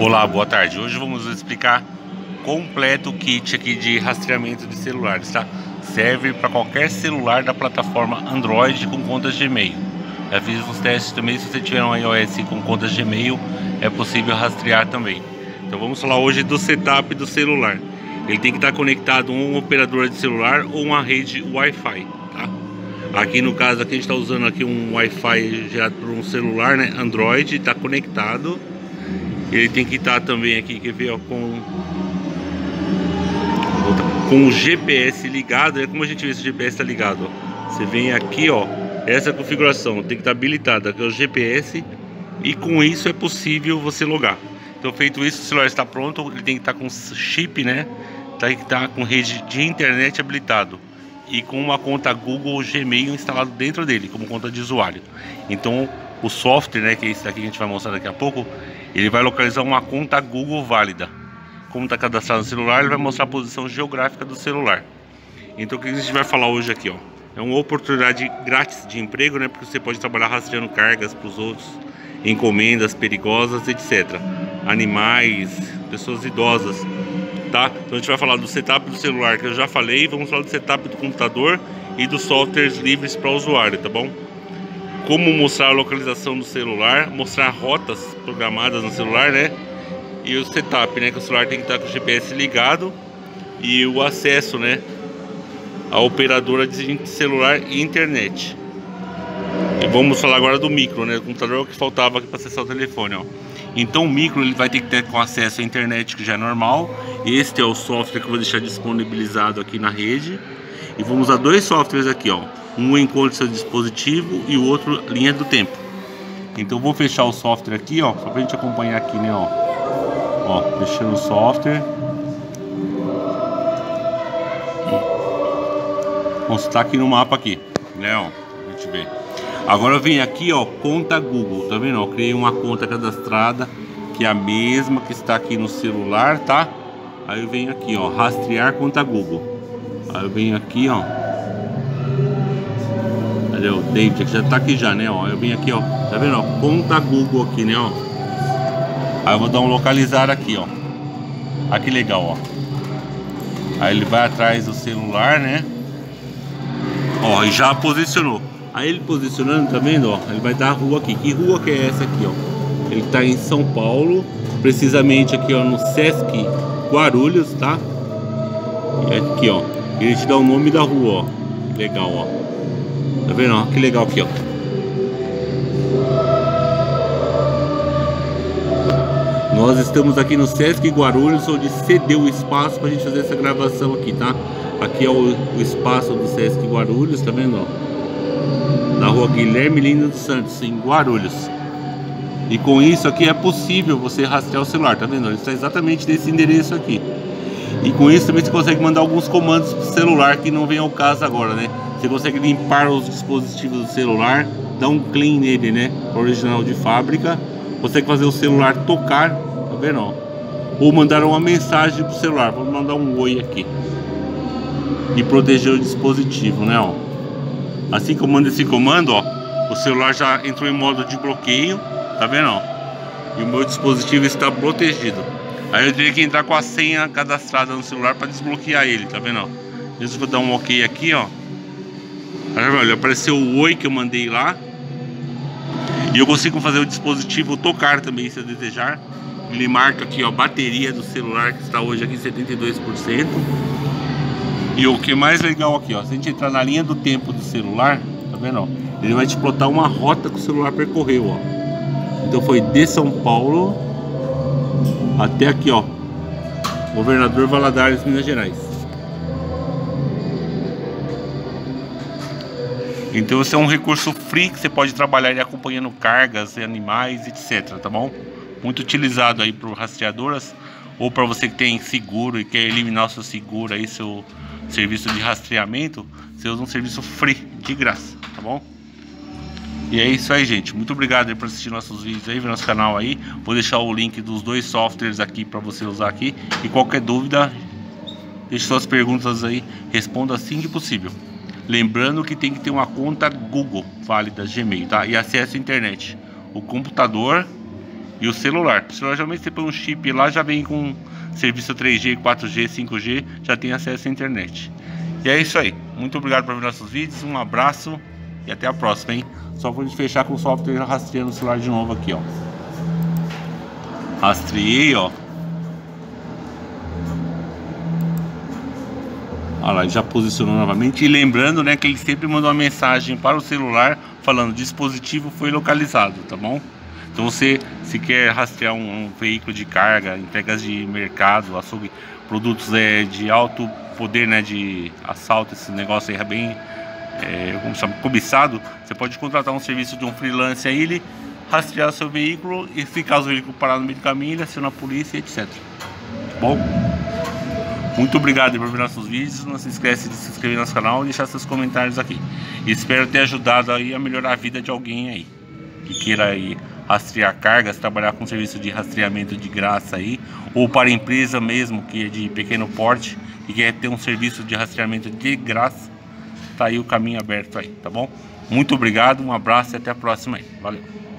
Olá, boa tarde. Hoje vamos explicar completo o kit aqui de rastreamento de celulares, tá? Serve para qualquer celular da plataforma Android com contas Gmail. Já fiz uns testes também, se você tiver um iOS com contas Gmail, é possível rastrear também. Então vamos falar hoje do setup do celular. Ele tem que estar conectado a um operador de celular ou uma rede Wi-Fi, tá? Aqui no caso aqui a gente está usando aqui um Wi-Fi gerado por um celular, né? Android, está conectado. Ele tem que estar também aqui, quer ver, ó, com o GPS ligado. É como a gente vê se o GPS está ligado, ó. Você vem aqui, ó, essa configuração tem que estar habilitada, que é o GPS, e com isso é possível você logar. Então, feito isso, o celular está pronto. Ele tem que estar com chip, né? Tem que estar com rede de internet habilitado e com uma conta Google ou Gmail instalado dentro dele, como conta de usuário. Então, o software, né, que é esse daqui que a gente vai mostrar daqui a pouco, ele vai localizar uma conta Google válida. Como está cadastrado no celular, ele vai mostrar a posição geográfica do celular. Então, o que a gente vai falar hoje aqui, ó, é uma oportunidade grátis de emprego, né? Porque você pode trabalhar rastreando cargas para os outros, encomendas perigosas, etc. Animais, pessoas idosas, tá? Então, a gente vai falar do setup do celular, que eu já falei. Vamos falar do setup do computador e dos softwares livres para o usuário, tá bom? Como mostrar a localização do celular, mostrar rotas programadas no celular, né? E o setup, né? Que o celular tem que estar com o GPS ligado e o acesso, né? A operadora de celular e internet. E vamos falar agora do micro, né? O computador que faltava aqui para acessar o telefone, ó. Então o micro ele vai ter que ter com acesso à internet, que já é normal. Este é o software que eu vou deixar disponibilizado aqui na rede. E vamos usar dois softwares aqui, ó. Um encontra seu dispositivo e o outro linha do tempo. Então vou fechar o software aqui, ó, só pra gente acompanhar aqui, né, ó. Ó, fechando o software. Bom, você tá aqui no mapa aqui, né, ó. A gente vê. Agora vem aqui, ó, conta Google, tá vendo? Eu criei uma conta cadastrada que é a mesma que está aqui no celular, tá? Aí eu venho aqui, ó, rastrear conta Google. Aí eu venho aqui, ó. O David já tá aqui já, né, ó. Eu vim aqui, ó, tá vendo, ó, conta Google aqui, né, ó. Aí eu vou dar um localizar aqui, ó. Aqui, legal, ó. Aí ele vai atrás do celular, né, ó, e já posicionou. Aí ele posicionando, tá vendo, ó, ele vai dar a rua aqui. Que rua que é essa aqui, ó? Ele tá em São Paulo, precisamente aqui, ó, no Sesc Guarulhos, tá? É aqui, ó. Ele te dá o nome da rua, ó. Legal, ó. Tá vendo, ó? Que legal aqui, ó. Nós estamos aqui no Sesc Guarulhos, onde cedeu o espaço pra gente fazer essa gravação aqui, tá? Aqui é o espaço do Sesc Guarulhos, tá vendo, ó? Na rua Guilherme Lindo dos Santos, em Guarulhos. E com isso aqui é possível você rastrear o celular, tá vendo? Ele está exatamente nesse endereço aqui. E com isso também você consegue mandar alguns comandos pro celular, que não vem ao caso agora, né? Você consegue limpar os dispositivos do celular, dar um clean nele, né? Original de fábrica. Consegue fazer o celular tocar, tá vendo, ó? Ou mandar uma mensagem pro celular. Vamos mandar um oi aqui. E proteger o dispositivo, né, ó? Assim que eu mando esse comando, ó, o celular já entrou em modo de bloqueio, tá vendo, ó? E o meu dispositivo está protegido. Aí eu teria que entrar com a senha cadastrada no celular para desbloquear ele, tá vendo, ó? Eu vou dar um ok aqui, ó. Olha, apareceu o oi que eu mandei lá. E eu consigo fazer o dispositivo tocar também, se eu desejar. Ele marca aqui, ó, bateria do celular, que está hoje aqui em 72%. E o que é mais legal aqui, ó, se a gente entrar na linha do tempo do celular, tá vendo, ó, ele vai te plotar uma rota que o celular percorreu, ó. Então foi de São Paulo até aqui, ó, Governador Valadares, Minas Gerais. Então esse é um recurso free que você pode trabalhar ele acompanhando cargas, animais, etc, tá bom? Muito utilizado aí por rastreadoras, ou para você que tem seguro e quer eliminar o seu seguro aí, seu serviço de rastreamento, você usa um serviço free, de graça, tá bom? E é isso aí, gente. Muito obrigado aí por assistir nossos vídeos aí, ver nosso canal aí. Vou deixar o link dos dois softwares aqui para você usar aqui. E qualquer dúvida, deixe suas perguntas aí, responda assim que possível. Lembrando que tem que ter uma conta Google válida Gmail, tá? E acesso à internet. O computador e o celular. O celular, geralmente você põe um chip lá, já vem com serviço 3G, 4G, 5G, já tem acesso à internet. E é isso aí. Muito obrigado por ver nossos vídeos, um abraço e até a próxima, hein? Só pra gente fechar com o software rastreando o celular de novo aqui, ó. Rastreei, ó. Olha lá, já posicionou novamente. E lembrando, né, que ele sempre manda uma mensagem para o celular falando: dispositivo foi localizado, tá bom? Então você, se quer rastrear um veículo de carga, entregas de mercado, açougue, produtos de alto poder, né, de assalto, esse negócio aí é bem, como chama, cobiçado, você pode contratar um serviço de um freelancer aí, ele rastrear seu veículo e se caso o veículo parar no meio do caminho, ele aciona a polícia, etc. Tá bom? Muito obrigado por ver nossos vídeos, não se esquece de se inscrever no nosso canal e deixar seus comentários aqui. Espero ter ajudado aí a melhorar a vida de alguém aí, que queira aí rastrear cargas, trabalhar com serviço de rastreamento de graça aí, ou para empresa mesmo, que é de pequeno porte, e quer ter um serviço de rastreamento de graça, tá aí o caminho aberto aí, tá bom? Muito obrigado, um abraço e até a próxima aí, valeu!